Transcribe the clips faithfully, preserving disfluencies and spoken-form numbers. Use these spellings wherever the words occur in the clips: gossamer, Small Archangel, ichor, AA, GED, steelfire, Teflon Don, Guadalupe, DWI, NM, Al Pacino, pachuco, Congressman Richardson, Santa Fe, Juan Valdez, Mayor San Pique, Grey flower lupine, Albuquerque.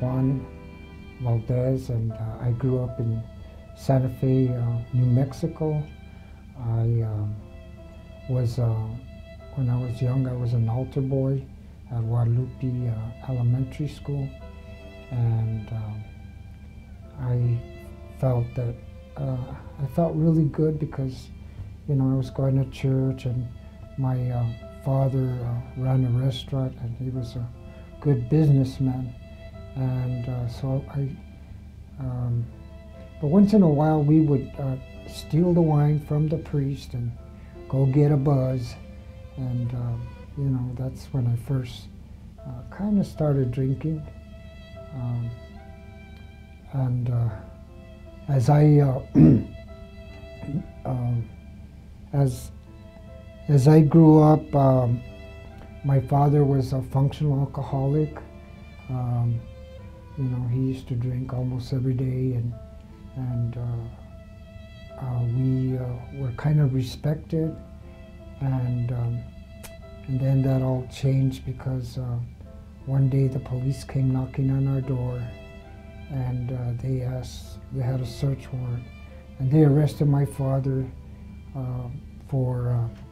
Juan Valdez, and uh, I grew up in Santa Fe, uh, New Mexico. I um, was, uh, when I was young, I was an altar boy at Guadalupe uh, Elementary School, and um, I felt that uh, I felt really good because, you know, I was going to church, and my uh, father uh, ran a restaurant, and he was a good businessman, and uh, so I. Um, but once in a while, we would uh, steal the wine from the priest and go get a buzz, and uh, you know, that's when I first uh, kind of started drinking. Um, and uh, as I uh, um, as as I grew up, um, my father was a functional alcoholic. Um, you know, he used to drink almost every day, and and uh, uh, we uh, were kind of respected, and um, and then that all changed because uh, one day the police came knocking on our door, and uh, they asked, they had a search warrant, and they arrested my father uh, for. Uh,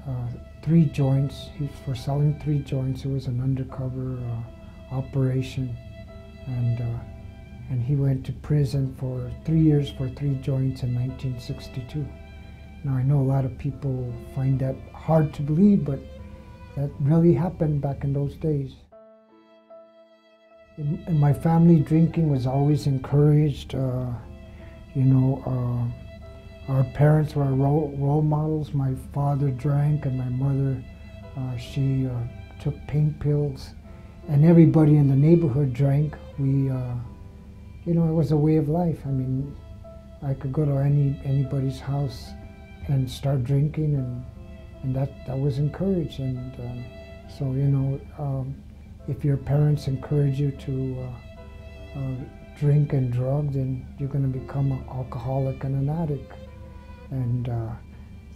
Uh, three joints, he, for selling three joints. It was an undercover uh, operation, and uh, and he went to prison for three years for three joints in nineteen sixty-two. Now I know a lot of people find that hard to believe, but that really happened back in those days. In, in my family, drinking was always encouraged. Uh, you know. Uh, Our parents were role, role models. My father drank, and my mother, uh, she uh, took pain pills, and everybody in the neighborhood drank. We, uh, you know, it was a way of life. I mean, I could go to any anybody's house and start drinking, and and that that was encouraged. And uh, so, you know, um, if your parents encourage you to uh, uh, drink and drug, then you're going to become an alcoholic and an addict. And uh,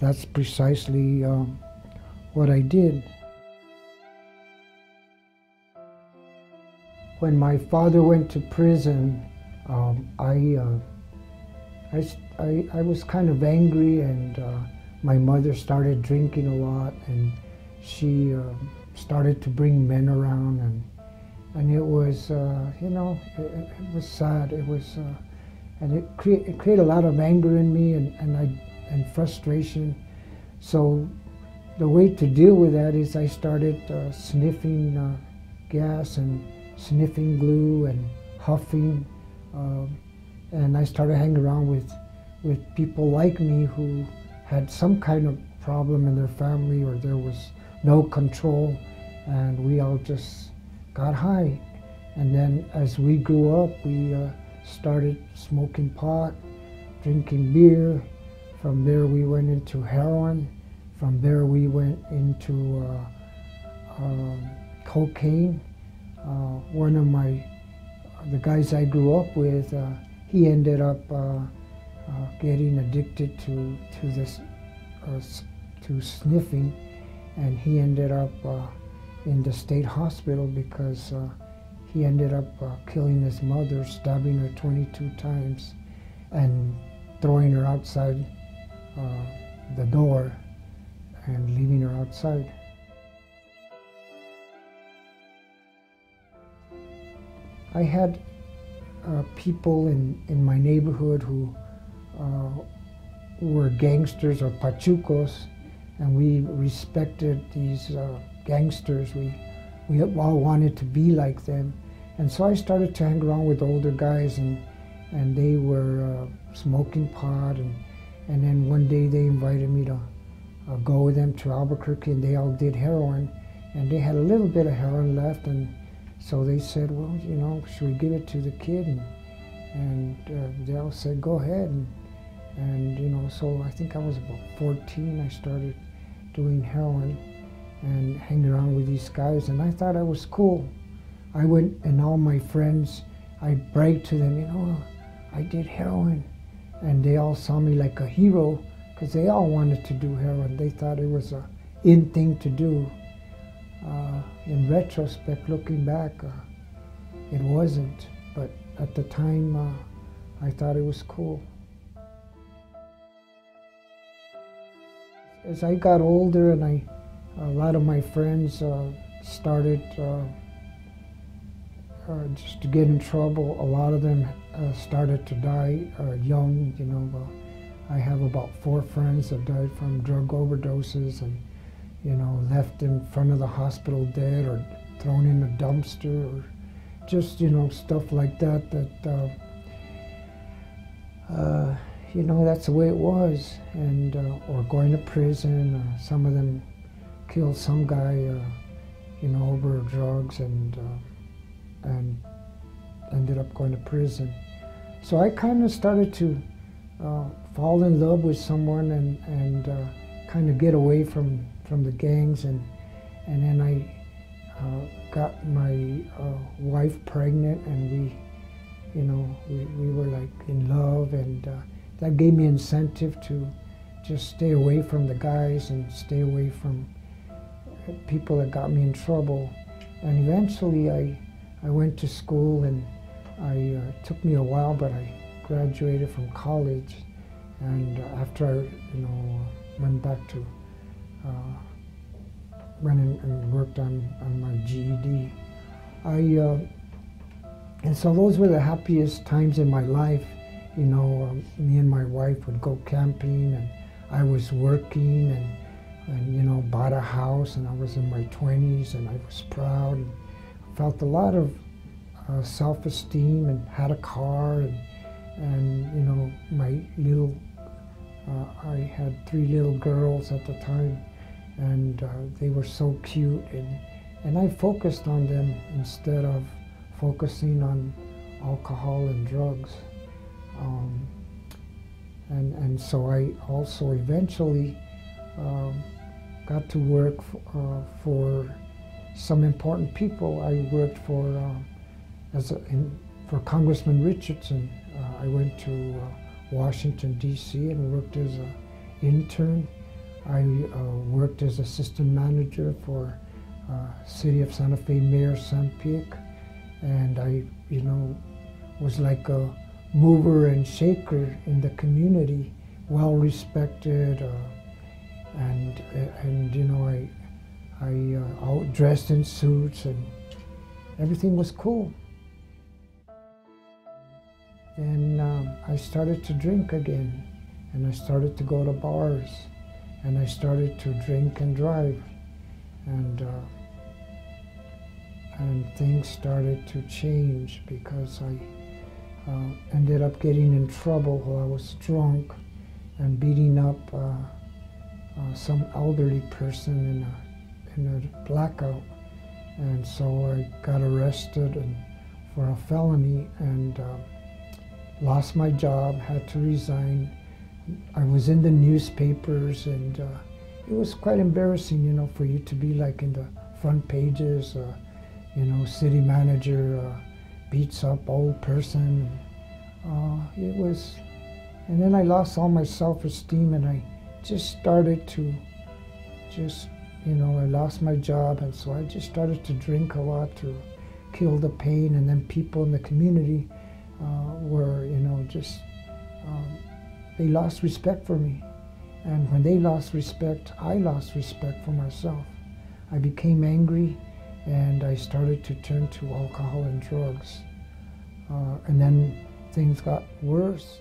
that's precisely um, what I did. When my father went to prison, um, I, uh, I, I, I was kind of angry, and uh, my mother started drinking a lot, and she uh, started to bring men around, and, and it was, uh, you know, it, it was sad. It was. Uh, And it, cre it created a lot of anger in me, and, and, I, and frustration. So the way to deal with that is I started uh, sniffing uh, gas and sniffing glue and huffing. Uh, and I started hanging around with, with people like me who had some kind of problem in their family, or there was no control. And we all just got high. And then as we grew up, we uh, started smoking pot, drinking beer. From there we went into heroin. From there we went into uh, uh, cocaine. Uh, one of my, the guys I grew up with, uh, he ended up uh, uh, getting addicted to, to this, uh, to sniffing, and he ended up uh, in the state hospital because uh, he ended up uh, killing his mother, stabbing her twenty-two times and throwing her outside uh, the door and leaving her outside. I had uh, people in, in my neighborhood who uh, were gangsters or pachucos, and we respected these uh, gangsters. We, we all wanted to be like them. And so I started to hang around with older guys, and, and they were uh, smoking pot. And, and then one day they invited me to uh, go with them to Albuquerque, and they all did heroin. And they had a little bit of heroin left, and so they said, well, you know, should we give it to the kid? And, and uh, they all said, go ahead. And, and, you know, so I think I was about fourteen, I started doing heroin and hanging around with these guys, and I thought I was cool. I went, and all my friends, I bragged to them, you know, I did heroin. And they all saw me like a hero, because they all wanted to do heroin. They thought it was a in thing to do. Uh, in retrospect, looking back, uh, It wasn't, but at the time uh, I thought it was cool. As I got older, and I, a lot of my friends uh, started uh, uh, just to get in trouble. A lot of them uh, started to die uh, young, you know. Uh, I have about four friends that died from drug overdoses and, you know, left in front of the hospital dead or thrown in a dumpster or just, you know, stuff like that. That, uh, uh, you know, that's the way it was. And, uh, or going to prison, uh, some of them killed some guy, uh, you know, over drugs and, uh, and ended up going to prison. So I kind of started to uh, fall in love with someone and, and uh, kind of get away from, from the gangs. And, and then I uh, got my uh, wife pregnant, and we, you know, we, we were like in love, and uh, that gave me incentive to just stay away from the guys and stay away from people that got me in trouble. And eventually I, I went to school, and I, uh, it took me a while, but I graduated from college. And uh, after I, you know, went back to, uh, went in, and worked on, on my G E D. I, uh, and so those were the happiest times in my life. You know, um, me and my wife would go camping, and I was working, and, and, you know, bought a house, and I was in my twenties, and I was proud, and felt a lot of uh, self-esteem, and had a car, and, and you know, my little, uh, I had three little girls at the time, and uh, they were so cute, and, and I focused on them instead of focusing on alcohol and drugs. Um, and, and so I also eventually um, got to work f uh, for some important people. I worked for, uh, as a, in, for Congressman Richardson. Uh, I went to uh, Washington, D C and worked as an intern. I uh, worked as assistant manager for uh, City of Santa Fe Mayor San Pique. And I, you know, was like a mover and shaker in the community, well respected, uh, and and you know I I uh, dressed in suits, and everything was cool. Then um, I started to drink again, and I started to go to bars, and I started to drink and drive, and uh, and things started to change because I. Uh, ended up getting in trouble while I was drunk and beating up uh, uh, some elderly person in a, in a blackout. And so I got arrested and, for a felony, and uh, lost my job, had to resign. I was in the newspapers, and uh, it was quite embarrassing, you know, for you to be like in the front pages, uh, you know, city manager, uh, beats up old person. Uh, it was, and then I lost all my self-esteem, and I just started to just, you know, I lost my job, and so I just started to drink a lot to kill the pain. And then people in the community uh, were, you know, just, um, they lost respect for me. And when they lost respect, I lost respect for myself. I became angry, and I started to turn to alcohol and drugs. Uh, and then things got worse.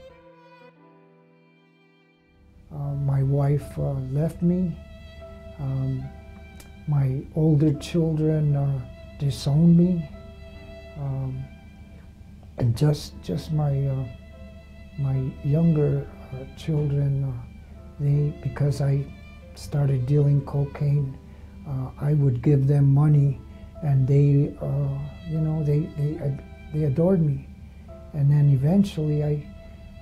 Uh, my wife uh, left me. Um, my older children uh, disowned me. Um, and just, just my, uh, my younger uh, children, uh, they, because I started dealing cocaine, uh, I would give them money, and they, uh, you know, they, they, they adored me. And then eventually I,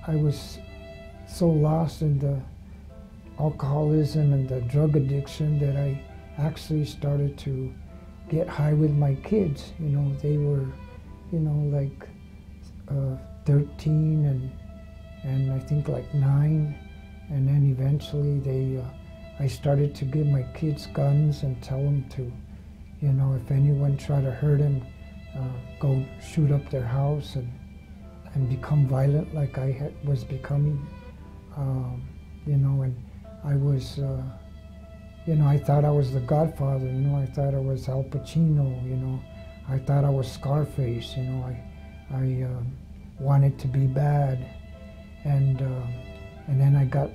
I was so lost in the alcoholism and the drug addiction that I actually started to get high with my kids. You know, they were, you know, like uh, thirteen and, and I think like nine. And then eventually they, uh, I started to give my kids guns and tell them to, you know, if anyone tried to hurt him, uh, go shoot up their house and, and become violent like I had, was becoming. Um, you know, and I was, uh, you know, I thought I was the Godfather, you know, I thought I was Al Pacino, you know, I thought I was Scarface, you know, I, I uh, wanted to be bad. And, uh, and then I got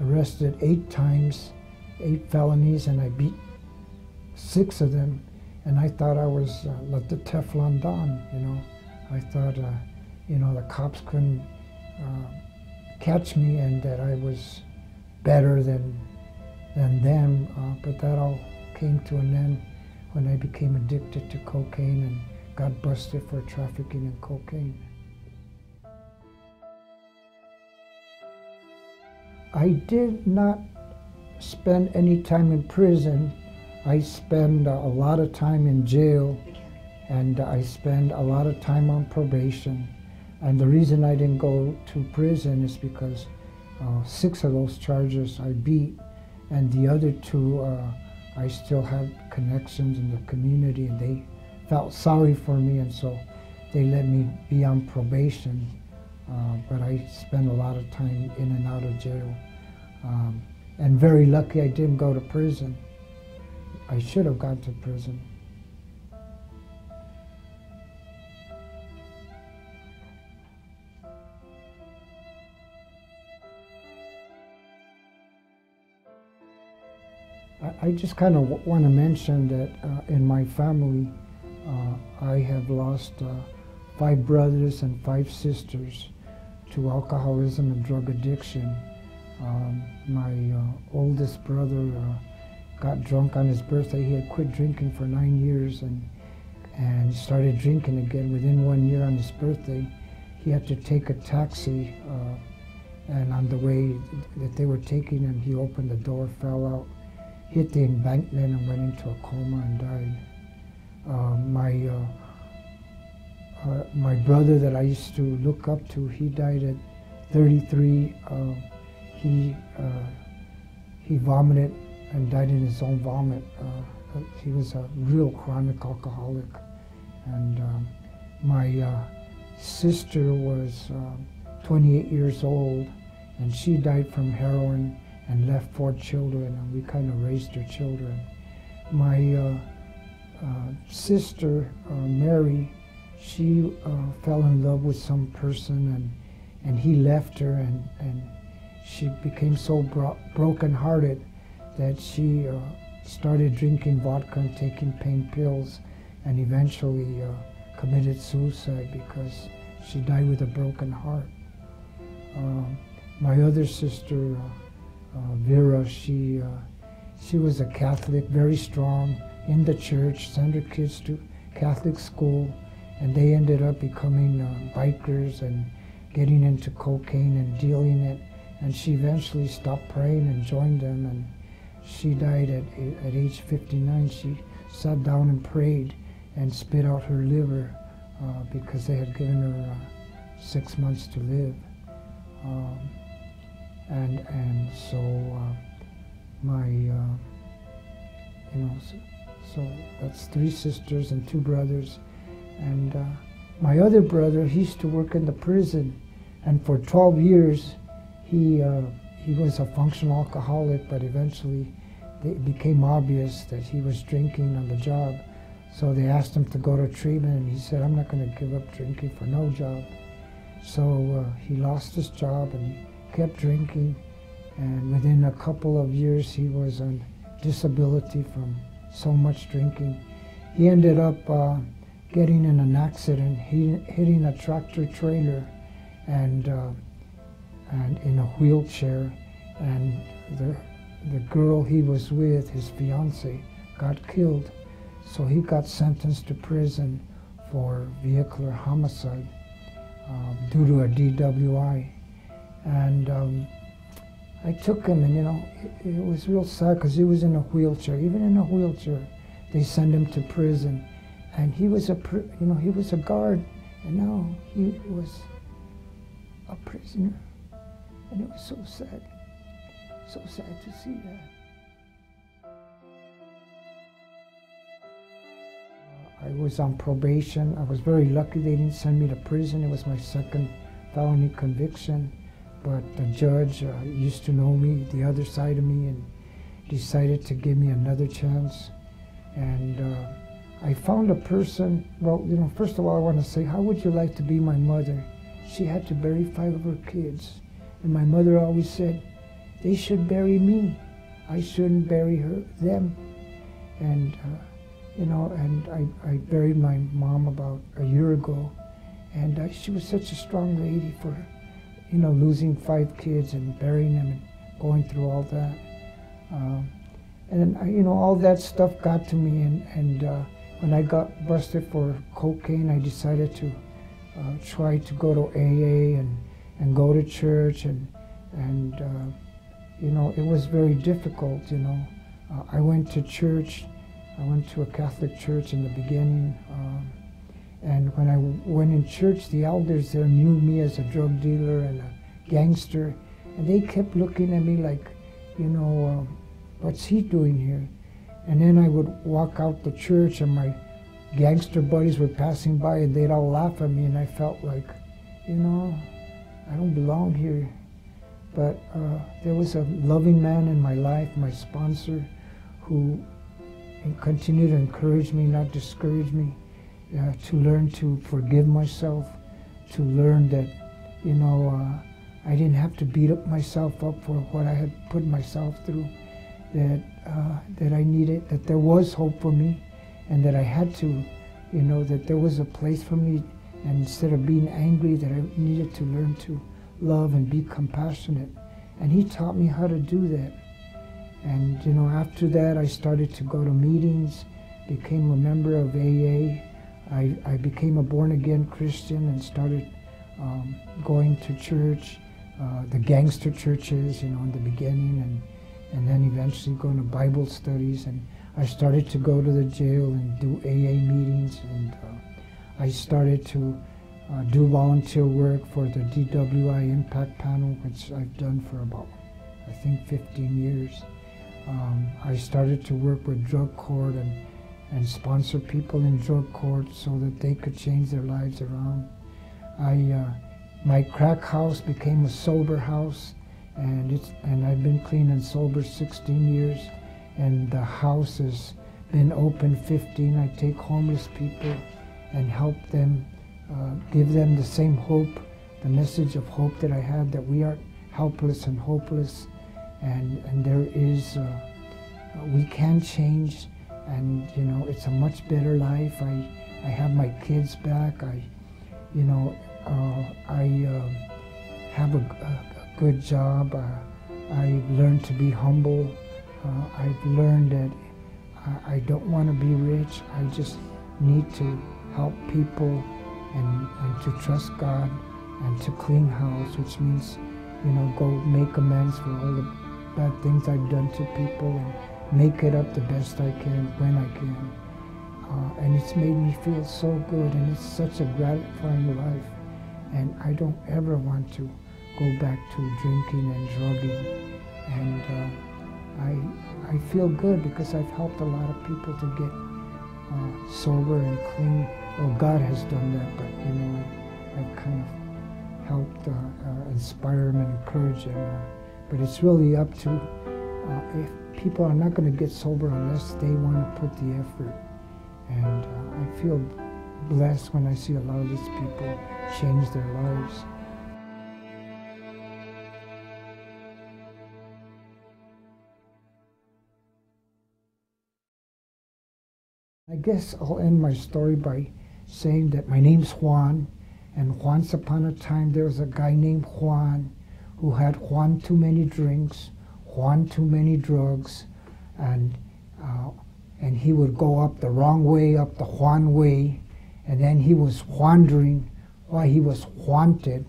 arrested eight times, eight felonies, and I beat six of them. And I thought I was uh, like the Teflon Don, you know. I thought, uh, you know, the cops couldn't uh, catch me and that I was better than, than them. Uh, but that all came to an end when I became addicted to cocaine and got busted for trafficking in cocaine. I did not spend any time in prison. I spend a lot of time in jail, and I spend a lot of time on probation. And the reason I didn't go to prison is because uh, six of those charges I beat, and the other two, uh, I still have connections in the community, and they felt sorry for me, and so they let me be on probation. Uh, but I spent a lot of time in and out of jail. Um, and very lucky I didn't go to prison. I should have gone to prison. I, I just kind of w want to mention that uh, in my family, uh, I have lost uh, five brothers and five sisters to alcoholism and drug addiction. Um, my uh, oldest brother uh, got drunk on his birthday. He had quit drinking for nine years and, and started drinking again. Within one year on his birthday, he had to take a taxi, uh, and on the way that they were taking him, he opened the door, fell out, hit the embankment, and went into a coma and died. Uh, my, uh, uh, my brother that I used to look up to, he died at thirty-three. Uh, he, uh, he vomited and died in his own vomit. Uh, he was a real chronic alcoholic. And um, my uh, sister was uh, twenty-eight years old, and she died from heroin and left four children, and we kind of raised her children. My uh, uh, sister, uh, Mary, she uh, fell in love with some person, and, and he left her, and, and she became so bro broken-hearted that she uh, started drinking vodka and taking pain pills, and eventually uh, committed suicide because she died with a broken heart. Uh, my other sister, uh, uh, Vera, she, uh, she was a Catholic, very strong, in the church, sent her kids to Catholic school, and they ended up becoming uh, bikers and getting into cocaine and dealing it, and she eventually stopped praying and joined them. And she died at, at age fifty-nine. She sat down and prayed and spit out her liver uh, because they had given her uh, six months to live. Um, and, and so uh, my, uh, you know, so, so that's three sisters and two brothers. And uh, my other brother, he used to work in the prison. And for twelve years, he, uh, He was a functional alcoholic, but eventually it became obvious that he was drinking on the job. So they asked him to go to treatment, and he said, "I'm not going to give up drinking for no job." So uh, he lost his job and kept drinking. And within a couple of years, he was on disability from so much drinking. He ended up uh, getting in an accident, hitting a tractor trailer, and. Uh, and in a wheelchair, and the, the girl he was with, his fiancée, got killed. So he got sentenced to prison for vehicular homicide um, due to a D W I. And um, I took him, and you know, it, it was real sad because he was in a wheelchair. Even in a wheelchair, they send him to prison. And he was a, you know, he was a guard, and now he was a prisoner. And it was so sad, so sad to see that. Uh, I was on probation. I was very lucky they didn't send me to prison. It was my second felony conviction. But the judge uh, used to know me, the other side of me, and decided to give me another chance. And uh, I found a person. Well, you know, first of all, I want to say, how would you like to be my mother? She had to bury five of her kids. And my mother always said, they should bury me. I shouldn't bury her, them. And, uh, you know, and I, I buried my mom about a year ago. And uh, she was such a strong lady for her. You know, losing five kids and burying them and going through all that. Um, and, you know, all that stuff got to me. And, and uh, when I got busted for cocaine, I decided to uh, try to go to A A and, and go to church. And, and uh, you know, it was very difficult, you know. Uh, I went to church. I went to a Catholic church in the beginning. Um, And when I went in church, the elders there knew me as a drug dealer and a gangster. And they kept looking at me like, you know, um, what's he doing here? And then I would walk out the church and my gangster buddies were passing by and they'd all laugh at me. And I felt like, you know, I don't belong here. But uh, there was a loving man in my life, my sponsor, who continued to encourage me, not discourage me. Uh, to learn to forgive myself, to learn that, you know, uh, I didn't have to beat up myself up for what I had put myself through, that uh, that I needed, that there was hope for me, and that I had to, you know, that there was a place for me, and instead of being angry, that I needed to learn to love and be compassionate. And he taught me how to do that. And, you know, after that, I started to go to meetings, became a member of A A, I, I became a born-again Christian and started um, going to church, uh, the gangster churches, you know, in the beginning, and, and then eventually going to Bible studies. And I started to go to the jail and do A A meetings, and uh, I started to uh, do volunteer work for the D W I Impact Panel, which I've done for about, I think, fifteen years. Um, I started to work with drug court and and sponsor people in drug court so that they could change their lives around. I, uh, my crack house became a sober house, and it's and I've been clean and sober sixteen years, and the house has been open fifteen. I take homeless people and help them, uh, give them the same hope, the message of hope that I had, that we aren't helpless and hopeless, and and there is, uh, we can change. And, you know, it's a much better life. I, I have my kids back. I, you know, uh, I um, have a, a, a good job. Uh, I learned to be humble. Uh, I've learned that I, I don't want to be rich. I just need to help people and, and to trust God and to clean house, which means, you know, go make amends for all the bad things I've done to people. And, make it up the best I can, when I can. Uh, and it's made me feel so good, and it's such a gratifying life. And I don't ever want to go back to drinking and drugging. And uh, I, I feel good because I've helped a lot of people to get uh, sober and clean. Well, God has done that, but, you know, I've kind of helped uh, uh, inspire them and encourage them. Uh, but it's really up to Uh, if people are not going to get sober unless they want to put the effort. And uh, I feel blessed when I see a lot of these people change their lives. I guess I'll end my story by saying that my name's Juan, and once upon a time there was a guy named Juan who had Juan too many drinks, Juan too many drugs, and uh, and he would go up the wrong way, up the Juan way, and then he was wondering why he was wanted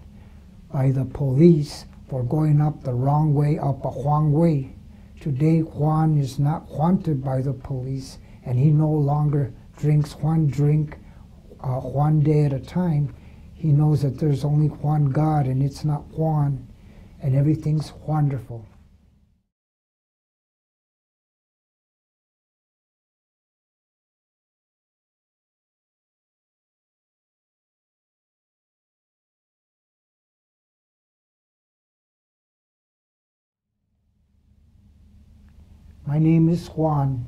by the police for going up the wrong way, up a Juan way. Today Juan is not wanted by the police, and he no longer drinks one drink uh, one day at a time. He knows that there's only one God, and it's not Juan, and everything's wonderful. My name is Juan,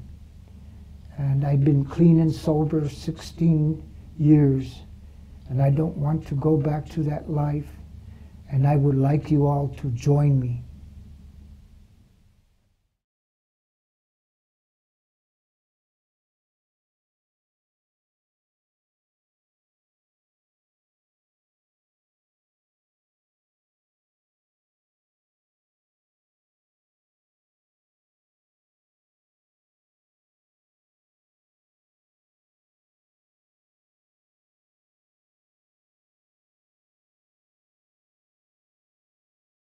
and I've been clean and sober sixteen years, and I don't want to go back to that life, and I would like you all to join me.